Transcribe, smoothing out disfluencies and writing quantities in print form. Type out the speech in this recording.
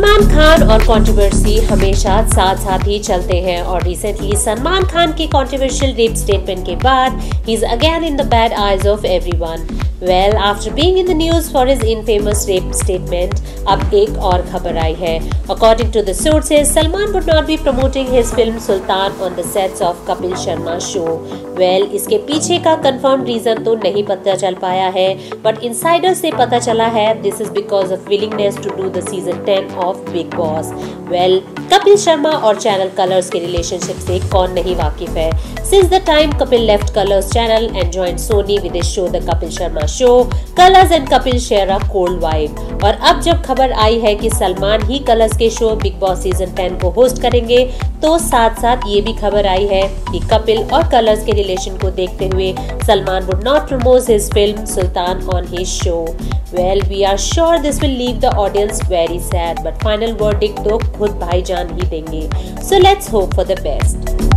सलमान खान और कंट्रोवर्सी हमेशा साथ साथ ही चलते हैं और रिसेंटली सलमान खान के कंट्रोवर्शियल रेप स्टेटमेंट के बाद ही is again in the bad eyes of everyone. Well after being in the news for his infamous rape statement, अब एक और खबर आई है। According to the sources, Salman would not be promoting his film Sultan on the sets of Kapil Sharma show. Well इसके पीछे का confirm reason तो नहीं पता चल पाया है, बट इनसाइडर से पता चला है this is because of willingness to do the season 10 of Bigg Boss. Well Kapil Sharma और चैनल कलर्स के रिलेशनशिप से कौन नहीं वाकिफ है। Since the time Kapil left Colors channel and joined Sony with his show the Kapil Sharma show, Colors and Kapil share a cold vibe. और अब जब खबर आई है कि सलमान ही कलर्स के शो बिग बॉस सीजन 10 को होस्ट करेंगे, तो साथ साथ ये भी खबर आई है कि कपिल और कलर्स के रिलेशन को देखते हुए Salman would not promote his film Sultan on his show. Well we are sure this will leave the audience very sad, but final verdict तो खुद भाईजान ही देंगे। So let's hope for the best.